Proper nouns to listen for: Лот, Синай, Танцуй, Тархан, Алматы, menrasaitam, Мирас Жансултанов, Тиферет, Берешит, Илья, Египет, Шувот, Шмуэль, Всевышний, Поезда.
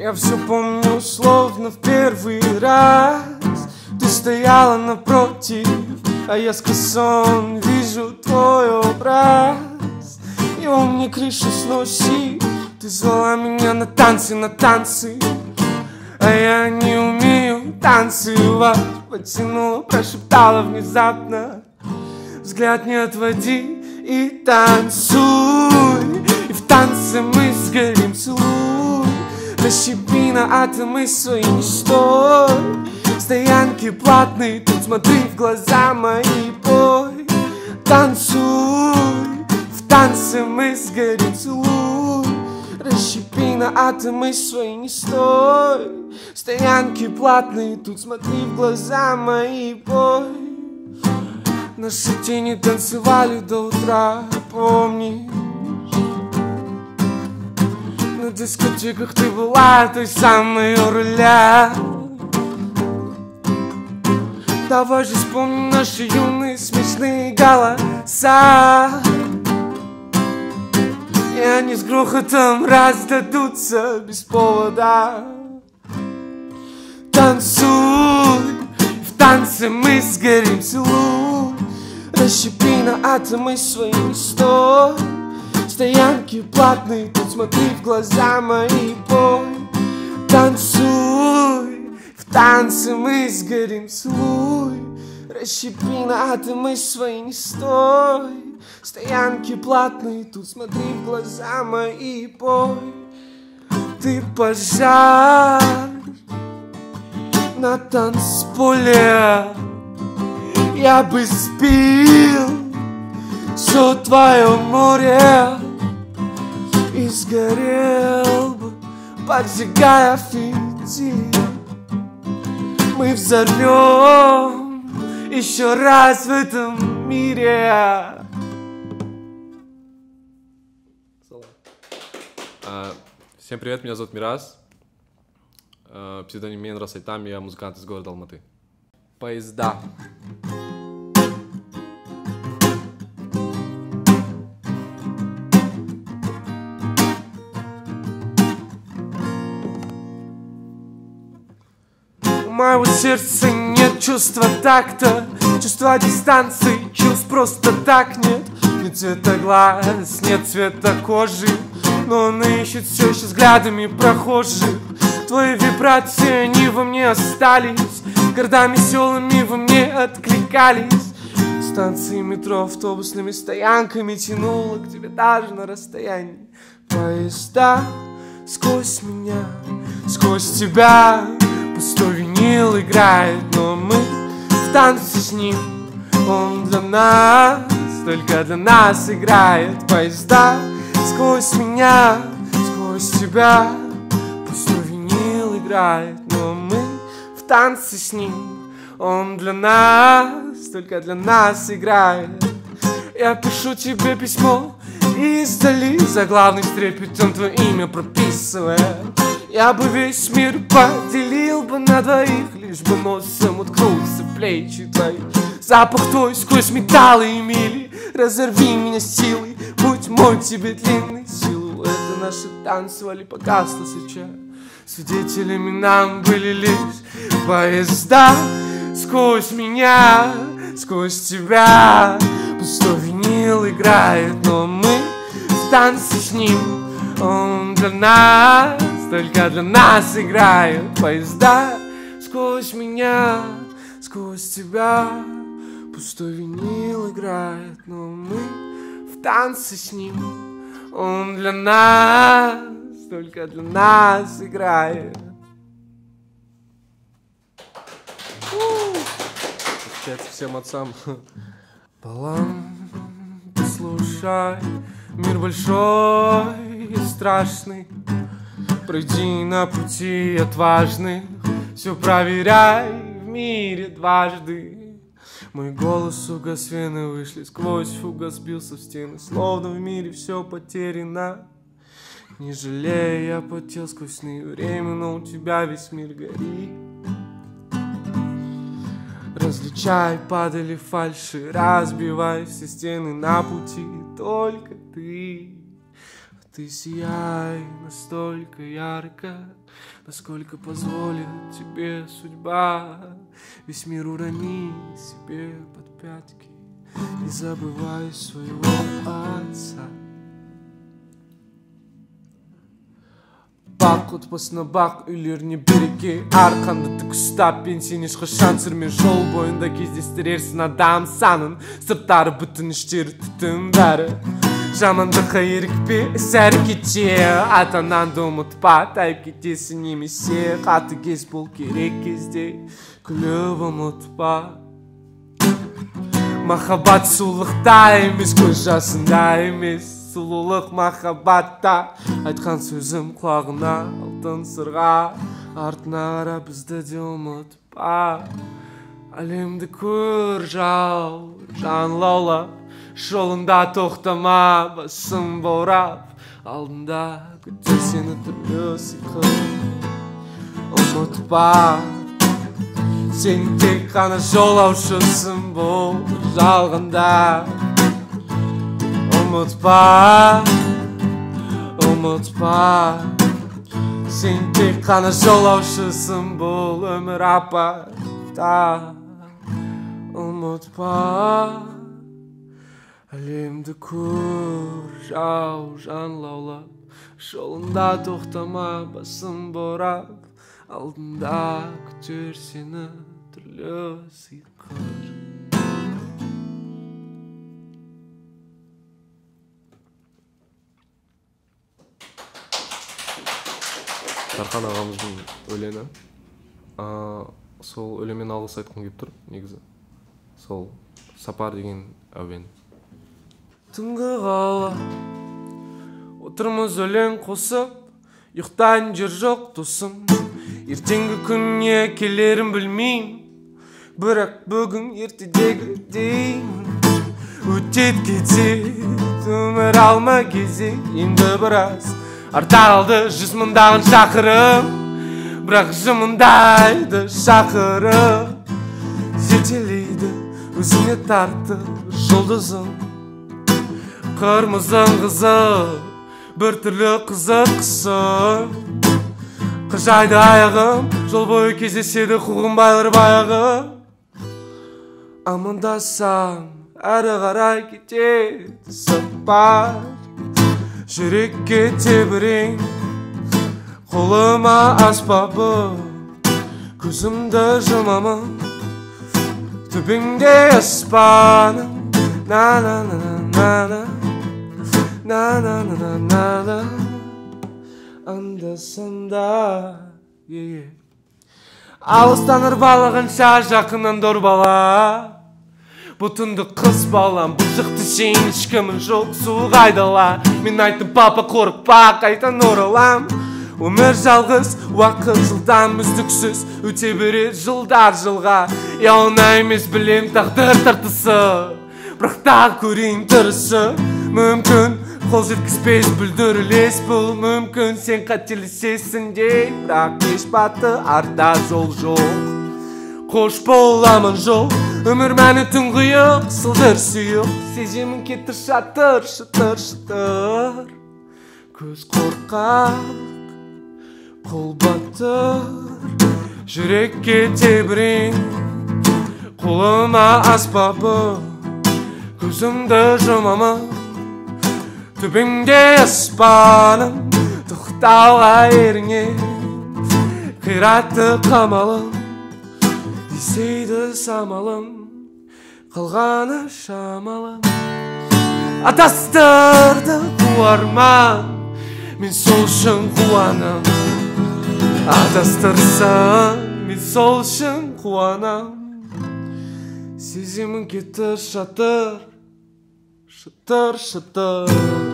Я все помню, словно в первый раз. Ты стояла напротив, а я скосон вижу твой образ. Его мне крышу сносит. Ты звала меня на танцы, а я не умею танцевать. Потянула, прошептала внезапно: взгляд не отводи и танцуй. И в танце мы сгорим, целуй. Расщепи на атомы свои ничто. Стоянки платные, тут смотри в глаза мои, пой. Танцуй, в танце мы сгорим, целуй. Расщепи на атомы свои ничто. Стоянки платные, тут смотри в глаза мои, пой. Наши тени танцевали до утра, помнишь? На дискотеках ты была той самой у руля. Давай же вспомним наши юные смешные голоса. И они с грохотом раздадутся без повода. Танцуй, в танце мы сгорим, целуй. Расщепи на атомы свои места. Стоянки платные, тут смотри в глаза мои, бой. Танцуй, в танце мы сгорим, целуй. Расщепи на атомы свои места. Стоянки платные, тут смотри в глаза мои, бой. Ты пожар на танцполе. Я бы спил все твое море и сгорел бы, поджигая фитиль. Мы взорвем еще раз в этом мире. Всем привет, меня зовут Мирас. Псевдоним menrasaitam, я музыкант из города Алматы. Поезда. У моего сердца нет чувства такта, чувства дистанции, чувств просто так нет. Нет цвета глаз, нет цвета кожи, но он ищет все еще взглядами прохожих. Твои вибрации, они во мне остались, городами, селами во мне откликались. Станции метро, автобусными стоянками тянуло к тебе даже на расстоянии. Поезда сквозь меня, сквозь тебя. Пустой винил играет, но мы в танце с ним. Он для нас, только для нас играет. Поезда сквозь меня, сквозь тебя. Пустой винил играет, но мы в танце с ним. Он для нас, только для нас играет. Я пишу тебе письмо издали, заглавный с трепетом твое имя прописывая. Я бы весь мир поделил бы на двоих, лишь бы носом уткнулся в плечи твои. Запах твой сквозь металлы и мили, разорви меня силой, будь мой тебе длинный силу. Это наши танцевали, погасло сейчас. Свидетелями нам были лишь поезда сквозь меня, сквозь тебя. Пустой винил играет, но мы в танце с ним. Он для нас, только для нас играет. Поезда сквозь меня, сквозь тебя. Пустой винил играет, но мы в танце с ним. Он для нас, только для нас играет. Получается всем отцам. Балам, послушай, мир большой и страшный. Пройди на пути отважных, все проверяй в мире дважды. Мой голос угас, вены вышли сквозь фугас, сбился в стены, словно в мире все потеряно. Не жалея, я потел сквозь сны, время, но у тебя весь мир горит. Различай, падали фальши, разбивай все стены на пути, только ты. ты сияй настолько ярко, насколько позволит тебе судьба. Весь мир урони себе под пятки, не забывай своего отца. Отпасына бақ үйлеріне береке, арқанды түк ұстап пенсине шыққан сырмен жол бойында кездестірерсің адам санын, сырттары бүтін іштері түтін бәрі. Жамандыққа ерікпе, іс-әрекетте атананды ұмытпа, тайып кетесің немесе қатты кез бол керек кезде күліп ұмытпа. Махаббат сұлулықта емес, көз жасында емес, сұлулық махаббатта. Айтқан сөзім құлағына алтын сырға, артына қара бізді де ұмытпа. Әлемді көр жау жанлаулап, жолында тоқтама басым баурап, алдында күтер сені түрлі сиқыр. Ұмытпа, сен тек қана жолаушысың бұл жалғанда. Ұмытпа, ұмытпа, сен тек қана жолаушысың бұл өмір апатта. Ұмытпа, әлемді көр жау жанлаулап, жолында тоқтама басым борап, алдында күтер сені түрлі сиқыр. Тархан ағамыздың өлеңі, сол өлеңмен алғыс айтқым келіп тұр, негізі. Сол сапар деген әуен. Түнгі қала, отырмыз өлең қосып, ұйықтан жер жоқ досым. Ертеңгі күнне келерін білмеймін, бірақ бүгін ертедегі деймін. Өтет кетет өмір алма кезе, енді біраз арталды жүз мыңдаған шақырым, бірақ жымыңдайды шақырым. Жетелейді өзіңе тартып жұлдызым, қырмызың қызым, бір түрлі қызықсың. Қыжайды аяғым, жол бойы кездеседі қуғын байлар баяғым. Амандасам әрі қарай кетеді сапар, жүрекке тебірең, қолыма аспабы, көзімді жұмамын, түбіңде аспаным. На-на-на-на-на, на-на-на-на-на, анда-санда. Алыстан ырбалығанша жақыннан дорбала, бұтынды қыз балам, бұзықты сен ешкімін жоқ, суық айдала. Мен айттым, папа қорықпа, қайтан оралам. Өмір жалғыз, уақыт жылдам үздіксіз, өте береді жылдар жылға. Яуына емес білем тағдыр тартысы, бірақ тағы көрейін тұрысы. Мүмкін, қол жеткізбес, бүлдірілес бұл мүмкін. Сен қателесесің де, бірақ еш баты арта жол жоқ. Қош боламын жоқ, өмір мәні түңғиық, сылдыр сүйік, сеземін кетті шатыр, шытыр, шытыр. Көз қорқақ, қол батыр, жүрекке тебірең, қолыма аспабы, көзімді жұмамын, түбіңде аспаным. Тұқтауға еріңе, қиратты қамалым, есейді самалым, қалғаны шамалым. Атастырды қуарман, мен сол үшін қуанам. Атастырсам, мен сол үшін қуанам. Сеземін кетті шатыр, шытыр, шытыр.